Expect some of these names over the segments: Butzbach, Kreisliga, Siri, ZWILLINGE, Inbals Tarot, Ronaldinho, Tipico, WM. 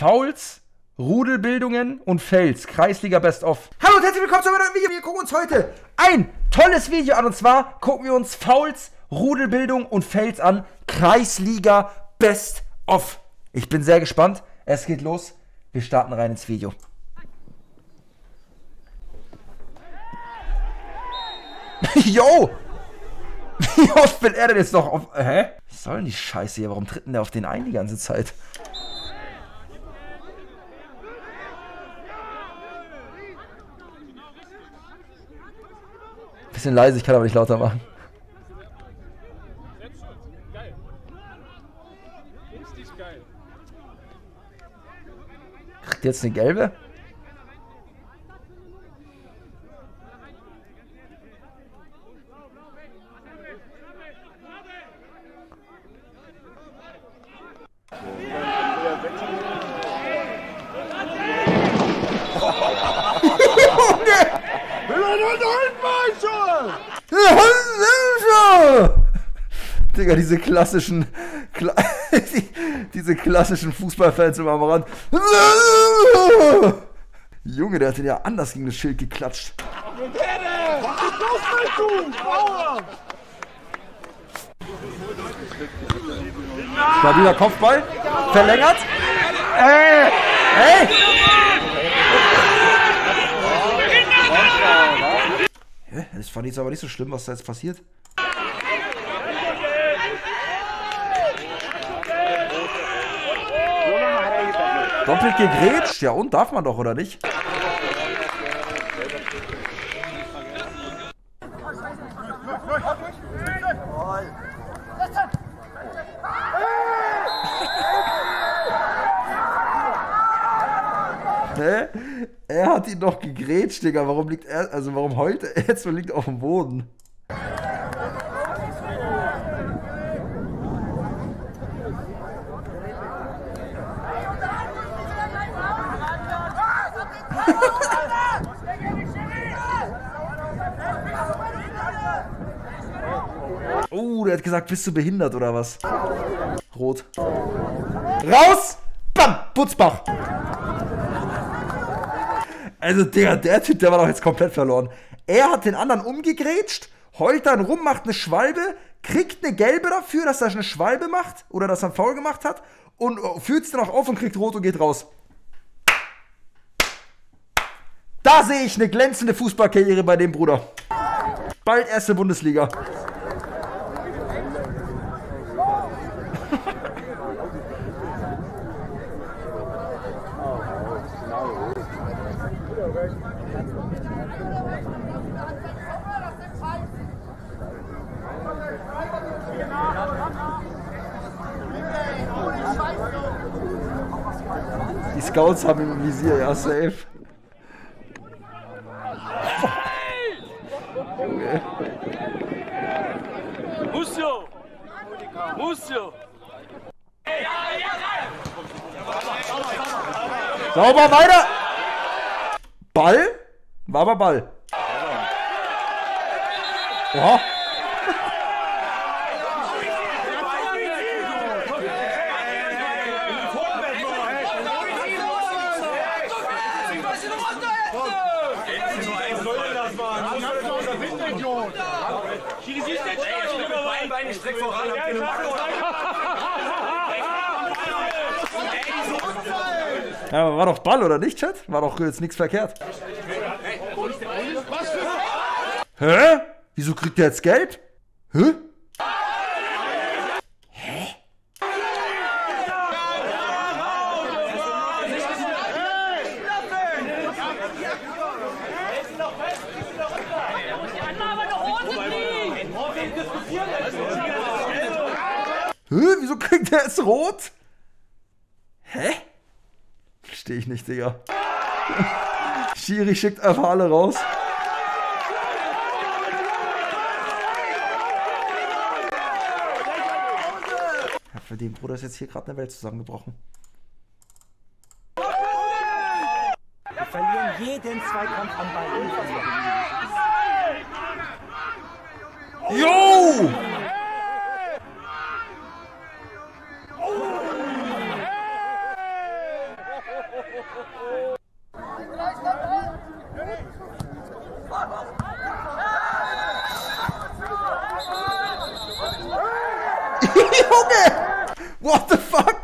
Fouls, Rudelbildungen und Fails. Kreisliga Best of. Hallo und herzlich willkommen zu einem neuen Video. Wir gucken uns heute ein tolles Video an. Und zwar gucken wir uns Fouls, Rudelbildung und Fails an. Kreisliga Best of. Ich bin sehr gespannt. Es geht los. Wir starten rein ins Video. Yo! Wie oft will er denn jetzt noch auf... Hä? Was soll denn die Scheiße hier? Warum tritt denn der auf den ein die ganze Zeit? Bisschen leise, ich kann aber nicht lauter machen. Kriegt jetzt eine gelbe? Digga, diese klassischen Fußballfans immer am Rand. Junge, der hat den ja anders gegen das Schild geklatscht. Stabiler Kopfball. Verlängert. Hey! Das fand ich jetzt aber nicht so schlimm, was da jetzt passiert. Doppelt gegrätscht? Ja und? Darf man doch, oder nicht? Hä? Er hat ihn doch gegrätscht, Digga. Warum liegt er... Also warum heult er jetzt und liegt auf dem Boden? Oh, der hat gesagt, bist du behindert oder was? Rot. Raus! Bam! Butzbach! Also, Digga, der Typ, der war doch jetzt komplett verloren. Er hat den anderen umgegrätscht, heult dann rum, macht eine Schwalbe, kriegt eine gelbe dafür, dass er eine Schwalbe macht oder dass er einen Foul gemacht hat und führt es dann auch auf und kriegt rot und geht raus. Da sehe ich eine glänzende Fußballkarriere bei dem Bruder. Bald erste Bundesliga. Die Scouts haben ihn im Visier, ja, safe. Okay. Sauber weiter! Ball? War aber Ball. Oha. Ja, war doch Ball, oder nicht, Chat? War doch jetzt nichts verkehrt. Hä? Wieso kriegt der jetzt Geld? Hä? Hä? Hä? Wieso kriegt der jetzt rot? Hä? Verstehe ich nicht, Digga. Siri schickt einfach alle raus. Ja, für den Bruder ist jetzt hier gerade eine Welt zusammengebrochen. Wir verlieren jeden Zweikampf am Ball. Yo! Junge! What the fuck?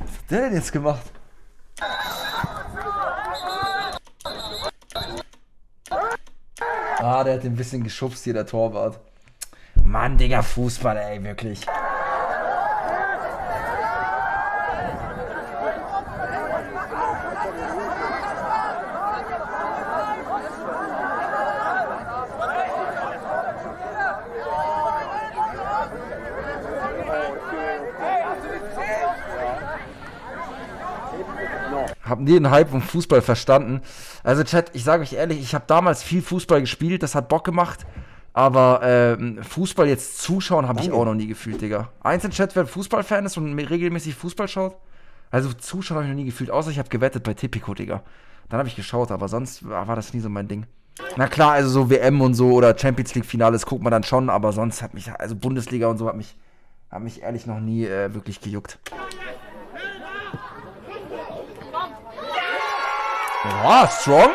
Was hat der denn jetzt gemacht? Ah, der hat ein bisschen geschubst hier, der Torwart. Mann, Digga, Fußball, ey, wirklich. Haben nie den Hype vom Fußball verstanden. Also Chat, ich sage euch ehrlich, ich habe damals viel Fußball gespielt, das hat Bock gemacht. Aber Fußball jetzt zuschauen habe ich auch noch nie gefühlt, Digga. Eins in Chat, wer Fußballfan ist und regelmäßig Fußball schaut. Also zuschauen habe ich noch nie gefühlt, außer ich habe gewettet bei Tipico, Digga. Dann habe ich geschaut, aber sonst war das nie so mein Ding. Na klar, also so WM und so oder Champions League Finales guckt man dann schon, aber sonst hat mich, also Bundesliga und so, hat mich ehrlich noch nie wirklich gejuckt. Ah, strong.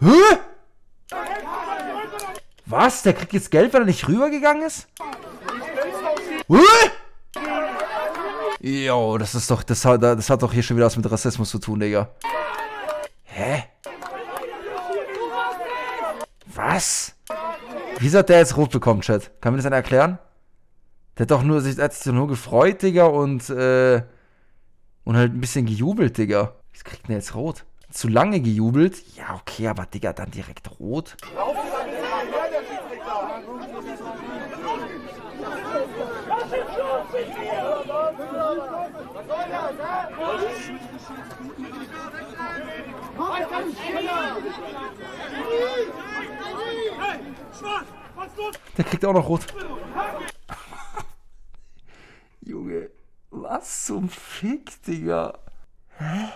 Hä? Was? Der kriegt jetzt Geld, weil er nicht rübergegangen ist? Hä? Jo, das ist doch, das hat doch hier schon wieder was mit Rassismus zu tun, Digga. Hä? Was? Wieso hat der jetzt rot bekommen, Chat? Kann mir das einer erklären? Der hat doch nur, hat sich nur gefreut, Digga, und halt ein bisschen gejubelt, Digga. Was kriegt denn jetzt rot? Zu lange gejubelt? Ja, okay, aber Digga, dann direkt rot. Der kriegt auch noch rot. Junge. Was zum Fick, Digga? Hä?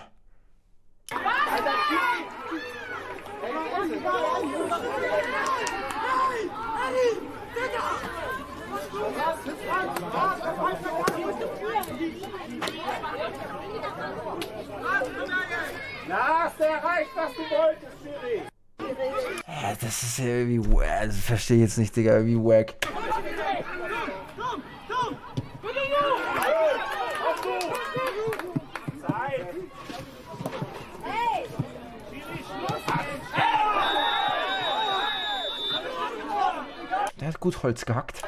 Na, hast du erreicht, was du wolltest, Siri? Ja, das ist ja irgendwie wack. Das verstehe ich jetzt nicht, Digga. Irgendwie wack. Der hat gut Holz gehackt.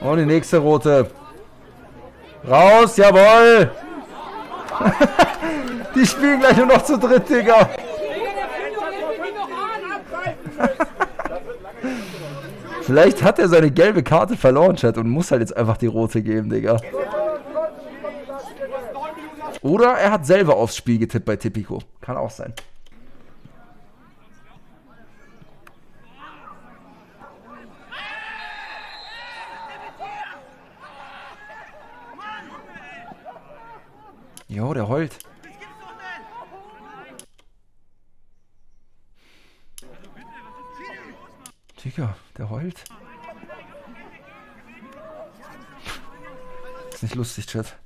Und die nächste rote. Raus, jawohl! Die spielen gleich nur noch zu dritt, Digga. Vielleicht hat er seine gelbe Karte verloren, Chat, und muss halt jetzt einfach die rote geben, Digga. Oder er hat selber aufs Spiel getippt bei Tipico. Kann auch sein. Jo, der heult. Digga, der heult. Ist nicht lustig, Chat.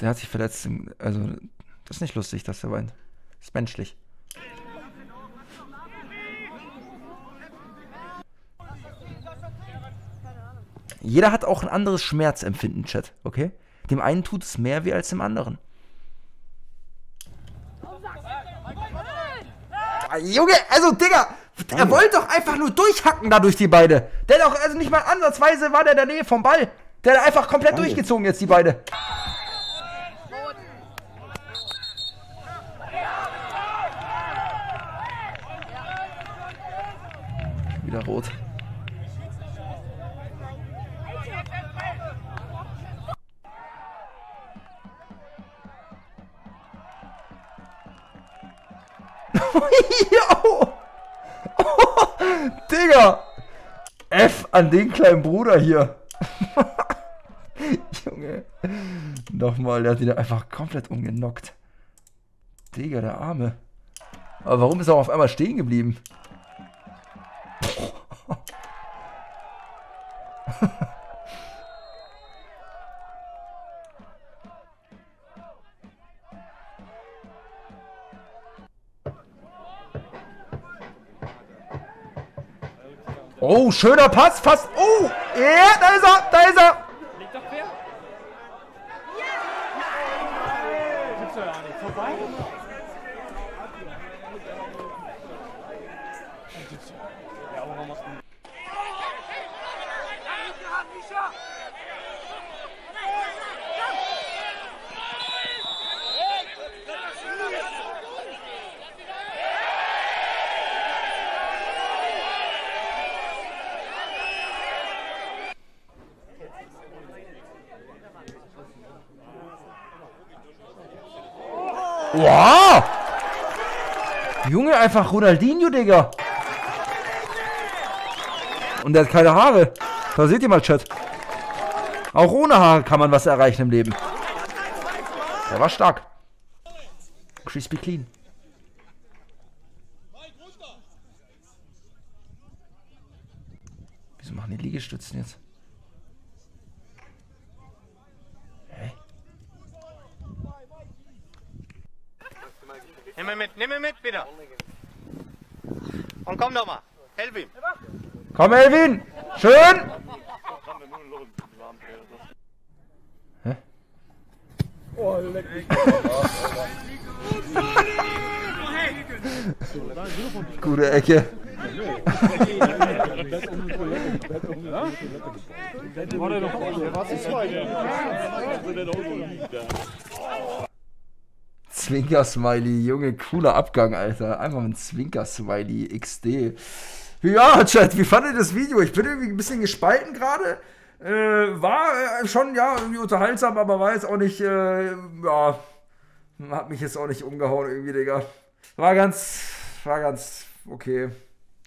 Der hat sich verletzt. Also, das ist nicht lustig, dass der weint. Das ist menschlich. Jeder hat auch ein anderes Schmerzempfinden, Chat, okay? Dem einen tut es mehr weh als dem anderen. Junge, also Digga, er wollte doch einfach nur durchhacken da durch die Beine. Der doch, also nicht mal ansatzweise war der in der Nähe vom Ball. Der hat einfach komplett durchgezogen jetzt die Beine. rot. Oh, Digga! F an den kleinen Bruder hier. Junge. Nochmal, der hat ihn einfach komplett umgenockt. Digga, der Arme. Aber warum ist er auch auf einmal stehen geblieben? Oh, schöner Pass, fast. Oh, ja, yeah, da ist er, da ist er. Liegt doch quer. Ja. Gibt's doch ja nicht. Vorbei. Ja, aber man muss. Wow! Junge, einfach Ronaldinho, Digga. Und der hat keine Haare. Da seht ihr mal, Chat. Auch ohne Haare kann man was erreichen im Leben. Der war stark. Crispy clean. Wieso machen die Liegestützen jetzt? Nimm ihn mit, bitte. Und komm doch mal. Elvin. Komm, Elvin. Schön. Hä? Oh, leck mich. Gute Ecke. Zwinker-Smiley, Junge, cooler Abgang, Alter. Einfach ein Zwinker-Smiley XD. Ja, Chat, wie fandet ihr das Video? Ich bin irgendwie ein bisschen gespalten gerade. War schon, ja, irgendwie unterhaltsam, aber war jetzt auch nicht, ja, hat mich jetzt auch nicht umgehauen irgendwie, Digga. War ganz okay.